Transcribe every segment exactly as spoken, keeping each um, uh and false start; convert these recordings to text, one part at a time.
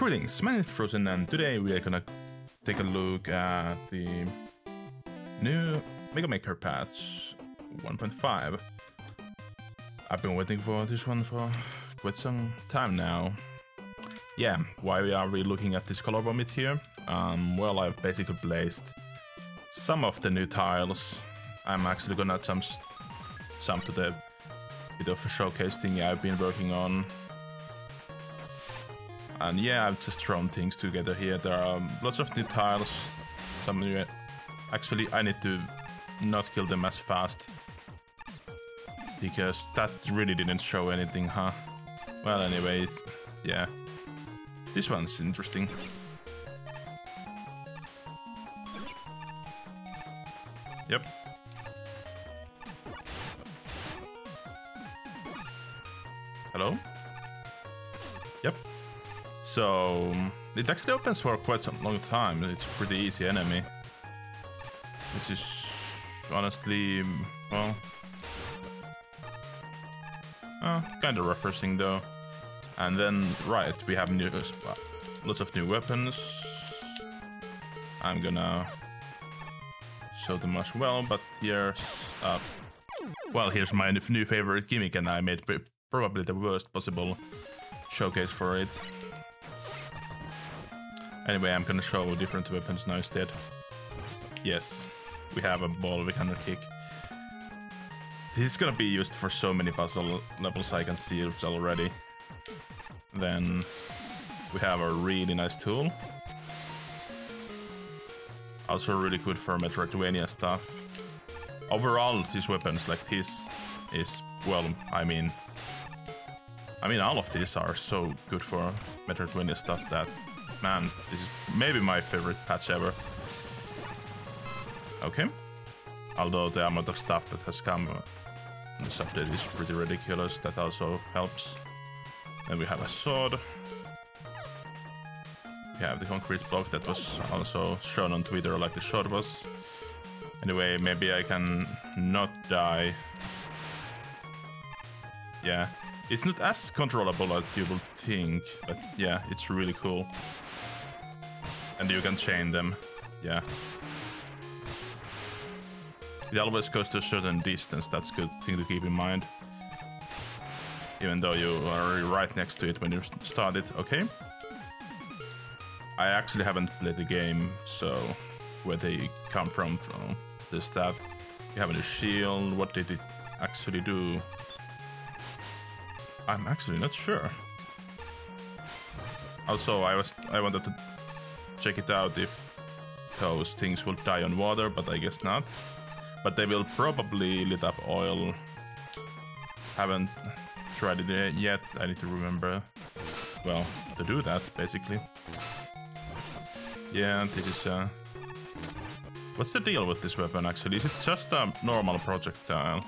Greetings, my name is Frozen, and today we are gonna take a look at the new Mega Maker patch one point five. I've been waiting for this one for quite some time now. Yeah, why we are we looking at this color vomit here? Um, well, I've basically placed some of the new tiles. I'm actually gonna jump, jump to the bit of a showcase thing I've been working on. And yeah, I've just thrown things together here. There are lots of new tiles. Some new... Actually, I need to not kill them as fast, because that really didn't show anything, huh? Well, anyways, yeah. This one's interesting. Yep. Hello? Yep. So, it actually opens for quite some long time. It's a pretty easy enemy, which is honestly, well, uh, kind of refreshing though. And then, right, we have new, uh, lots of new weapons. I'm gonna show them as well, but here's, uh, well, here's my new favorite gimmick, and I made probably the worst possible showcase for it. Anyway, I'm gonna show different weapons now instead. Yes, we have a ball we can kick. This is gonna be used for so many puzzle levels, I can see it already. Then we have a really nice tool. Also really good for Metroidvania stuff. Overall, these weapons like this is, well, I mean... I mean, all of these are so good for Metroidvania stuff that... Man, this is maybe my favorite patch ever. Okay. Although the amount of stuff that has come in this update is pretty ridiculous, that also helps. And we have a sword. We have the concrete block that was also shown on Twitter like the sword was. Anyway, maybe I can not die. Yeah. It's not as controllable as you would think, but yeah, it's really cool. And you can chain them, yeah. It always goes to a certain distance, that's a good thing to keep in mind. Even though you are right next to it when you start it, okay? I actually haven't played the game, so where they come from, from this, that. You have a new shield, what did it actually do? I'm actually not sure. Also, I was I wanted to check it out if those things will die on water, but I guess not. But they will probably lit up oil. Haven't tried it yet. I need to remember, well, to do that, basically. Yeah, this is... Uh, what's the deal with this weapon, actually? Is it just a normal projectile?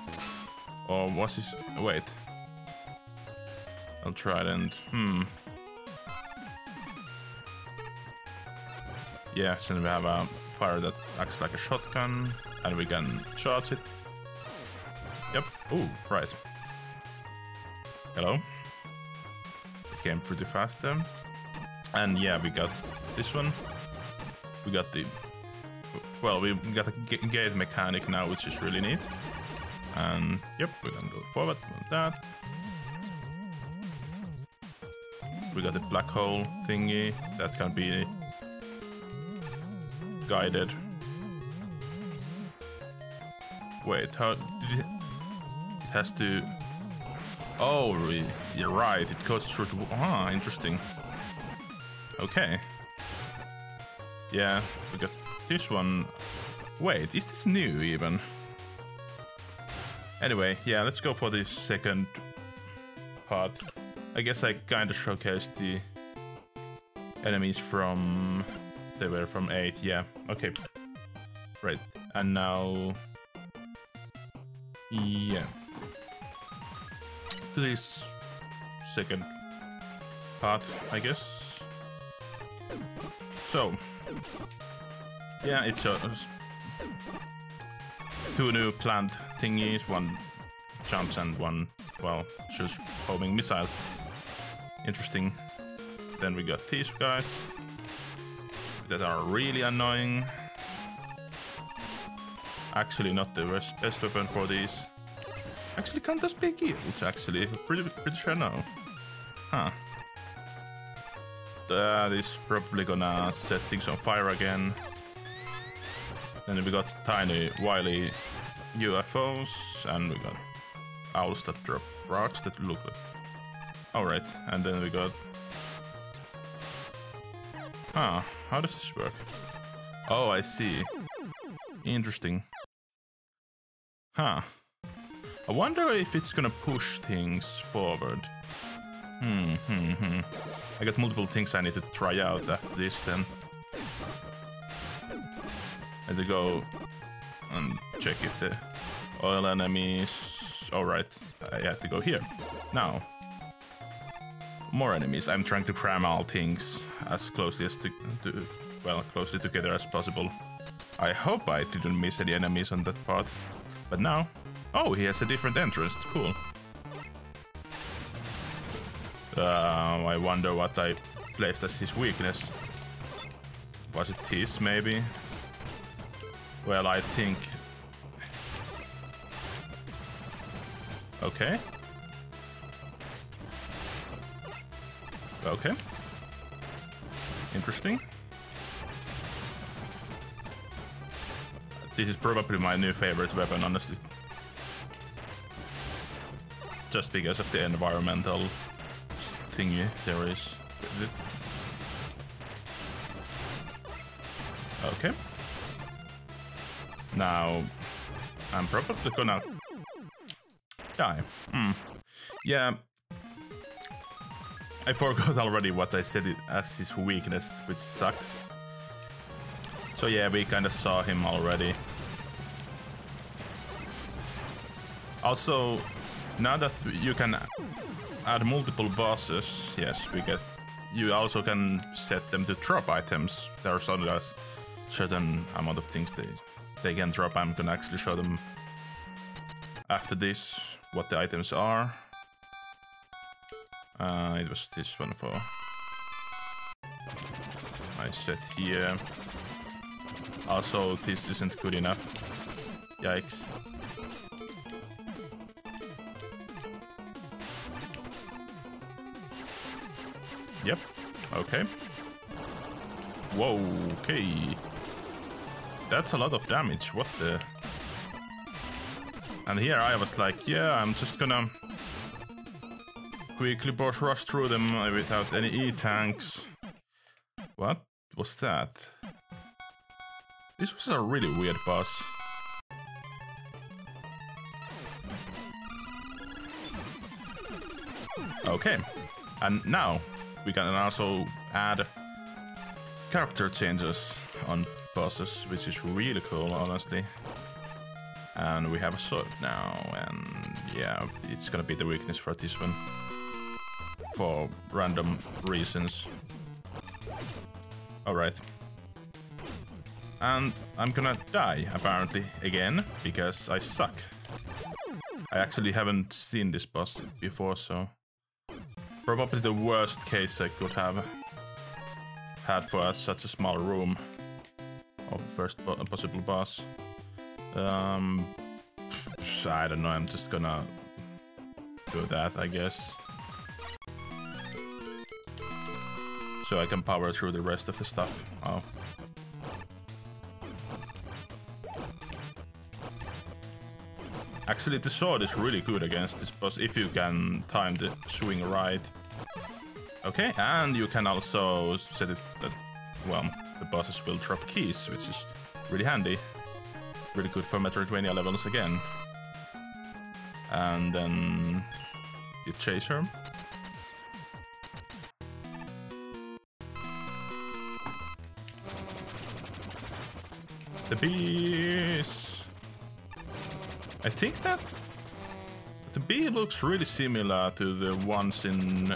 Or was it... Wait. I'll try it and... Hmm. Yeah, so we have a fire that acts like a shotgun, and we can charge it. Yep. Ooh, right. Hello. It came pretty fast then. And yeah, we got this one. We got the... Well, we got a gate mechanic now, which is really neat. And yep, we can go forward with that. We got the black hole thingy that can be guided. Wait, how did it? It has to. Oh, you're right. It goes through. The... Ah, interesting. Okay. Yeah, we got this one. Wait, is this new even? Anyway, yeah, let's go for the second part. I guess I kind of showcased the enemies from... They were from eight, yeah. Okay. Right. And now... Yeah. To this second part, I guess. So... Yeah, it's a... Two new plant thingies, one jumps and one, well, shoots homing missiles. Interesting. Then we got these guys that are really annoying. Actually not the best weapon for these. Actually Countess Big Yield, actually. Pretty, pretty sure now. Huh. That is probably gonna set things on fire again. Then we got tiny wily U F Os, and we got owls that drop rocks that look good. Alright, and then we got... Huh, how does this work? Oh, I see. Interesting. Huh. I wonder if it's gonna push things forward. Hmm, hmm, hmm. I got multiple things I need to try out after this then. I need to go and check if the oil enemies... Alright, I have to go here. Now. More enemies. I'm trying to cram all things as closely as to, to well, closely together as possible. I hope I didn't miss any enemies on that part. But now... Oh, he has a different entrance. Cool. Uh, I wonder what I placed as his weakness. Was it his, maybe? Well, I think... Okay. Okay. Interesting. This is probably my new favorite weapon, honestly. Just because of the environmental thingy there is. Okay. Now, I'm probably gonna die. Mm. Yeah. I forgot already what I said it as his weakness, which sucks. So yeah, we kinda saw him already. Also, now that you can add multiple bosses, yes, we get. You also can set them to drop items. There are certain amount of things they they can drop. I'm gonna actually show them after this what the items are. Uh, it was this one for. I said here. Also, this isn't good enough. Yikes. Yep. Okay. Whoa. Okay. That's a lot of damage. What the? And here I was like, yeah, I'm just gonna quickly boss rush through them without any E-tanks. What was that? This was a really weird boss. Okay. And now we can also add character changes on bosses, which is really cool, honestly. And we have a sword now, and yeah, it's gonna be the weakness for this one. For random reasons. Alright. And I'm gonna die, apparently, again, because I suck. I actually haven't seen this boss before, so... Probably the worst case I could have had for a, such a small room. Or first bo possible boss. Um, I don't know, I'm just gonna do that, I guess. So I can power through the rest of the stuff. Oh. Actually, the sword is really good against this boss, if you can time the swing right. Okay, and you can also set it that, well, the bosses will drop keys, which is really handy. Really good for Metroidvania levels again. And then... you chase her. The bees! I think that the bee looks really similar to the ones in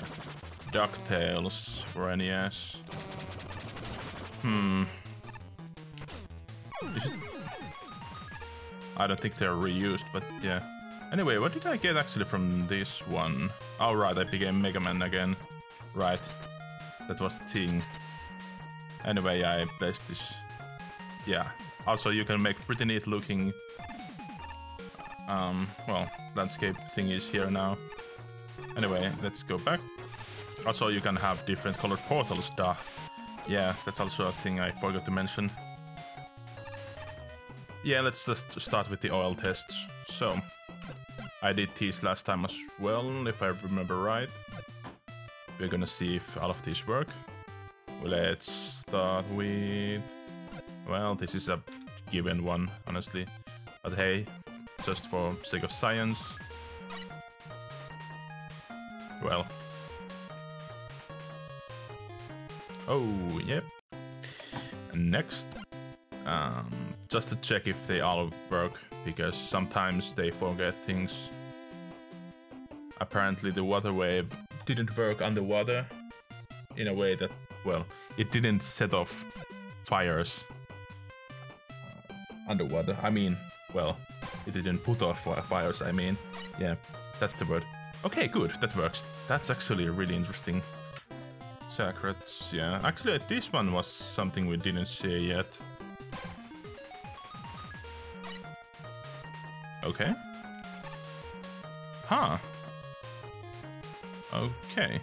DuckTales for N E S. Hmm. Is it? I don't think they're reused, but yeah. Anyway, what did I get actually from this one? Oh, right, I became Mega Man again. Right. That was the thing. Anyway, I placed this. Yeah. Also, you can make pretty neat looking um well, landscape thingies here now. Anyway, let's go back. Also, you can have different colored portals, duh. Yeah, that's also a thing I forgot to mention. Yeah, let's just start with the oil tests. So, I did these last time as well, if I remember right. We're gonna see if all of these work. Let's start with... Well, this is a given one, honestly. But hey, just for sake of science... Well... Oh, yep. Next. Um, just to check if they all work, because sometimes they forget things. Apparently the water wave didn't work underwater in a way that, well, it didn't set off fires underwater. I mean, well, it didn't put off fires, I mean. Yeah, that's the word. Okay, good, that works. That's actually really interesting. Secrets, yeah. Actually, this one was something we didn't see yet. Okay. Huh. Okay.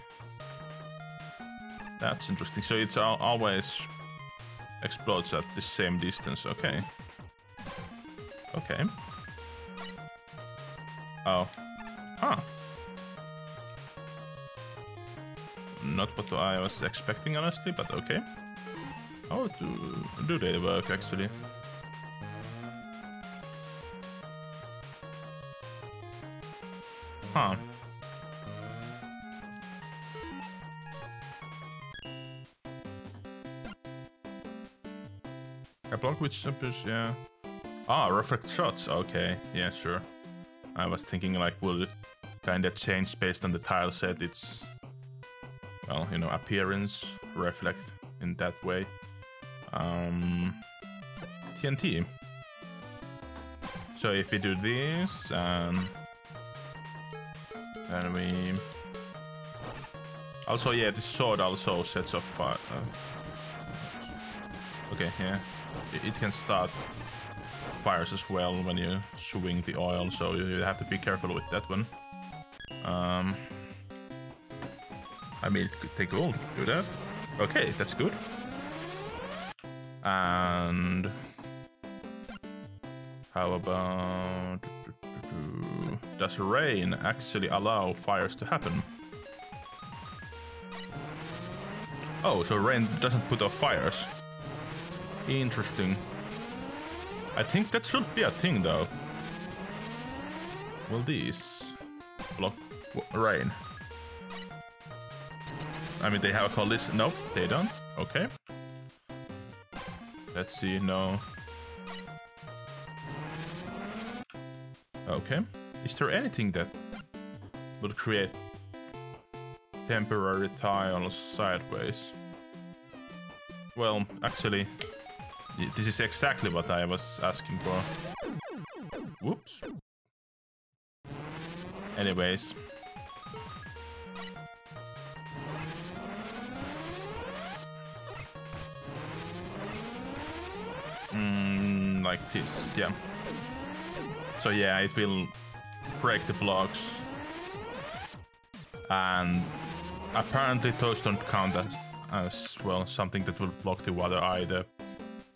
That's interesting. So it's al always explodes at the same distance. Okay. Okay. Oh. Huh. Not what I was expecting, honestly, but okay. How do, do they work, actually? Huh. A block which appears, yeah. Ah, reflect shots, okay. Yeah, sure. I was thinking, like, will it kinda change based on the tile set, it's... Well, you know, appearance, reflect in that way. Um, T N T. So if we do this, um, then we... Also, yeah, this sword also sets off fire. Uh, okay, yeah. It, it can start fires as well when you swing the oil, so you have to be careful with that one. Um... I mean, it could take gold, do that. Okay, that's good. And... How about... Does rain actually allow fires to happen? Oh, so rain doesn't put off fires. Interesting. I think that should be a thing, though. Will these block rain? I mean, they have a collision. Nope, they don't. Okay. Let's see. No. Okay. Is there anything that will create temporary tiles sideways? Well, actually, this is exactly what I was asking for. Whoops. Anyways. Mm, like this, yeah. So yeah, it will break the blocks. And apparently those don't count as, as well, something that will block the water either.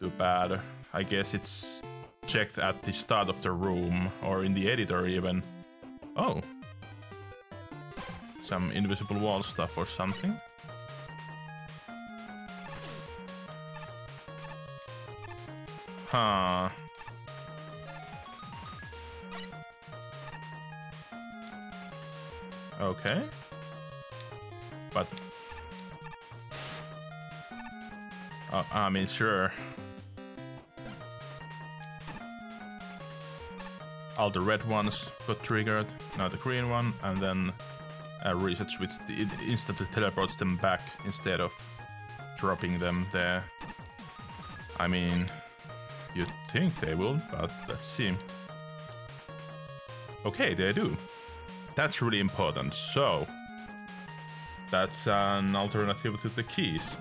Too bad. I guess it's checked at the start of the room, or in the editor even. Oh. Some invisible wall stuff or something. Huh. Okay. But... Uh, I mean, sure. All the red ones got triggered, now the green one, and then a reset switch it instantly teleports them back instead of dropping them there. I mean... You'd think they will, but let's see. Okay, they do. That's really important, so... that's an alternative to the keys.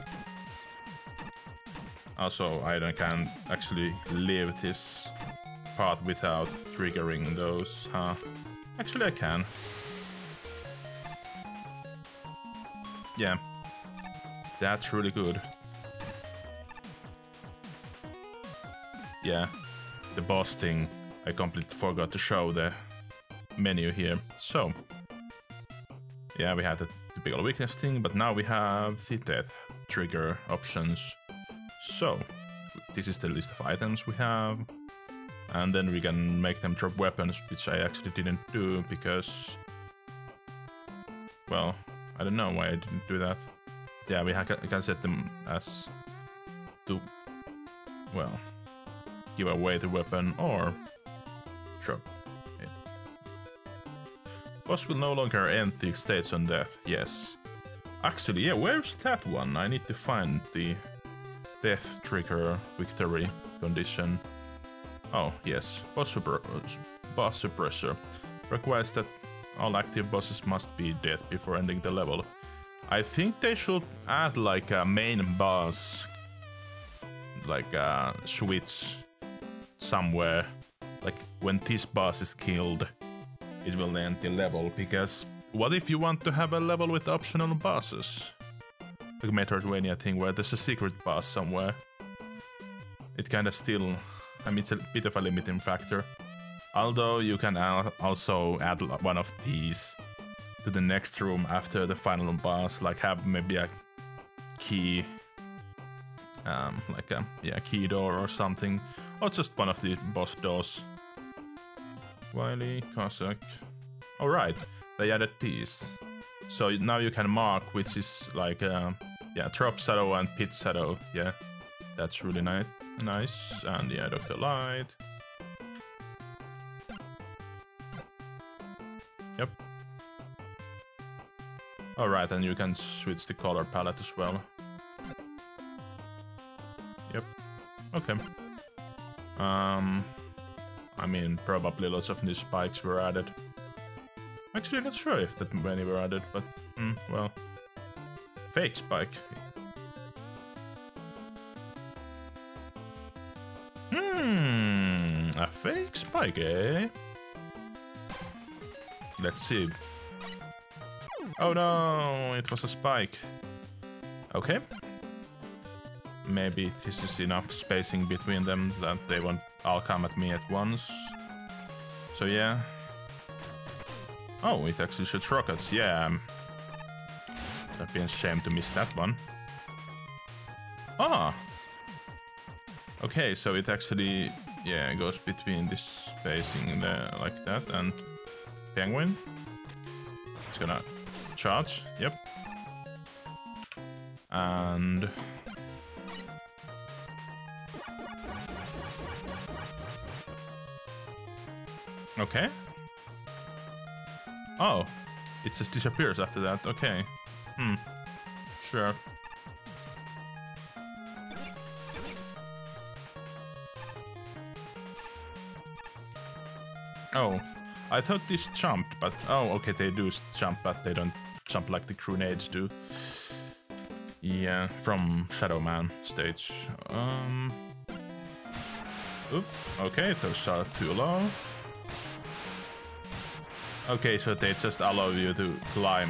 Also, I don't can actually leave this part without triggering those, huh? Actually, I can. Yeah. That's really good. Yeah. The boss thing. I completely forgot to show the menu here. So. Yeah, we have the typical weakness thing, but now we have the death trigger options. So, this is the list of items we have, and then we can make them drop weapons, which I actually didn't do because, well, I don't know why I didn't do that. Yeah, we can set them as to, well, give away the weapon or drop it. Boss will no longer end the stage on death, yes. Actually, yeah, where's that one? I need to find the death trigger victory condition. Oh, yes. Boss, super, boss suppressor. Requires that all active bosses must be dead before ending the level. I think they should add like a main boss, like a switch somewhere. Like when this boss is killed, it will end the level. Because what if you want to have a level with optional bosses? Like Metroidvania thing where there's a secret boss somewhere. It kinda still, I mean, it's a bit of a limiting factor. Although you can also add one of these to the next room after the final boss, like have maybe a key, um, like a yeah key door or something, or just one of the boss doors. Wily, Cossack. All right, they added these. So now you can mark, which is like, uh, yeah, drop shadow and pit shadow, yeah. That's really ni nice. And yeah, Doctor Light. Yep. Alright, and you can switch the color palette as well. Yep. Okay. Um, I mean, probably lots of new spikes were added. Actually, not sure if that many were added, but, mm, well, fake spike. Hmm, a fake spike, eh? Let's see. Oh no, it was a spike. Okay. Maybe this is enough spacing between them that they won't all come at me at once. So yeah. Oh, it actually shoots rockets, yeah. That'd be a shame to miss that one. Ah! Okay, so it actually, yeah, goes between this spacing there, like that, and Penguin. It's gonna charge, yep. And... okay. Oh, it just disappears after that, okay. Hmm, sure. Oh, I thought this jumped, but... oh, okay, they do jump, but they don't jump like the grenades do. Yeah, from Shadow Man stage. Um... Oop, okay, those are too low. Okay, so they just allow you to climb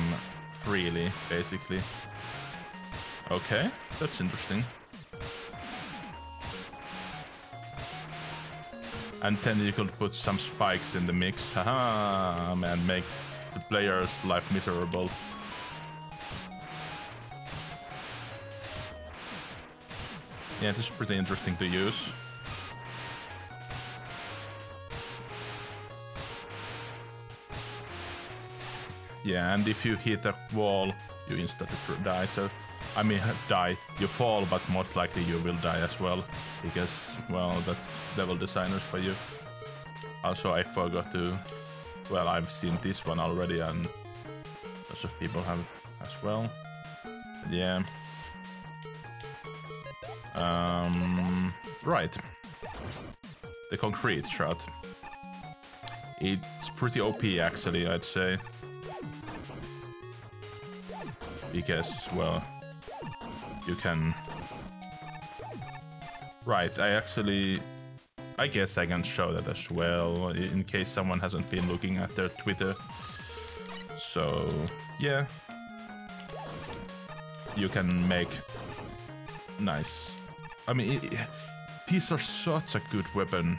freely, basically. Okay, that's interesting. And then you could put some spikes in the mix, haha, and make the player's life miserable. Yeah, this is pretty interesting to use. Yeah, and if you hit a wall, you instantly die, so... I mean, die. You fall, but most likely you will die as well. Because, well, that's level designers for you. Also, I forgot to... well, I've seen this one already, and... lots of people have it as well. Yeah. Um... Right. The concrete shot. It's pretty O P, actually, I'd say. because, well, you can... Right, I actually... I guess I can show that as well, in case someone hasn't been looking at their Twitter. So, yeah. You can make... Nice. I mean, it, these are such a good weapon.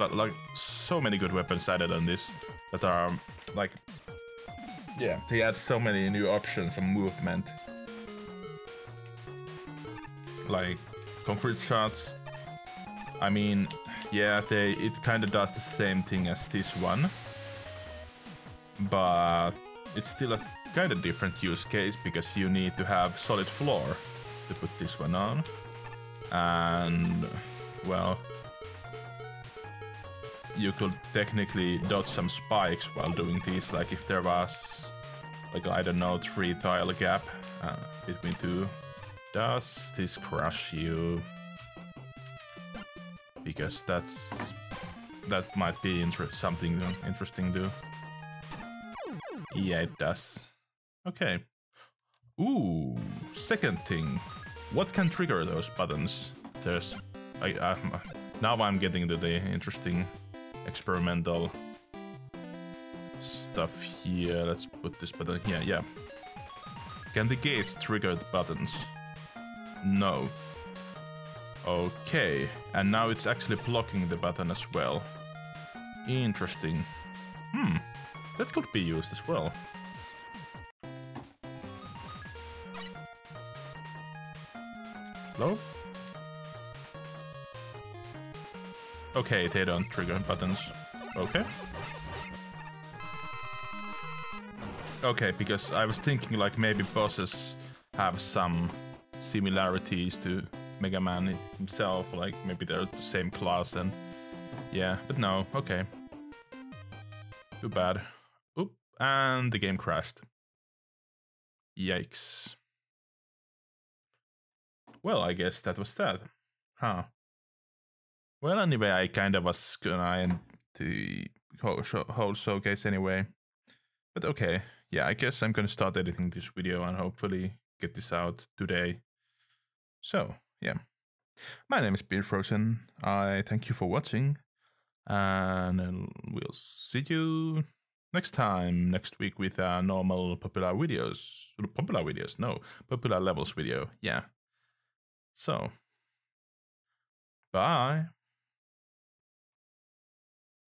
Like, like, so many good weapons added on this that are, like... Yeah, they add so many new options and movement. Like, concrete shots. I mean, yeah, they it kind of does the same thing as this one, but it's still a kind of different use case because you need to have solid floor to put this one on, and, well, you could technically dodge some spikes while doing this, like if there was, like, I don't know, three tile gap uh, between two. Does this crush you? Because that's that might be inter something interesting to. Yeah, it does. Okay. Ooh, second thing. What can trigger those buttons? There's. I, I, now I'm getting to the interesting experimental stuff here. Let's put this button here. Yeah. Can the gates trigger the buttons? No. Okay, and now it's actually blocking the button as well. Interesting. Hmm, that could be used as well. Hello? Okay, they don't trigger buttons. Okay. Okay, because I was thinking like maybe bosses have some similarities to Mega Man himself, like maybe they're the same class and yeah, but no, okay. Too bad. Oop, and the game crashed. Yikes. Well, I guess that was that. Huh. Well, anyway, I kind of was gonna end the whole, show, whole showcase anyway. But okay, yeah, I guess I'm gonna start editing this video and hopefully get this out today. So, yeah. My name is BeerFrozen. I thank you for watching, and we'll see you next time, next week with our normal popular videos. Popular videos? No, popular levels video. Yeah. So, bye.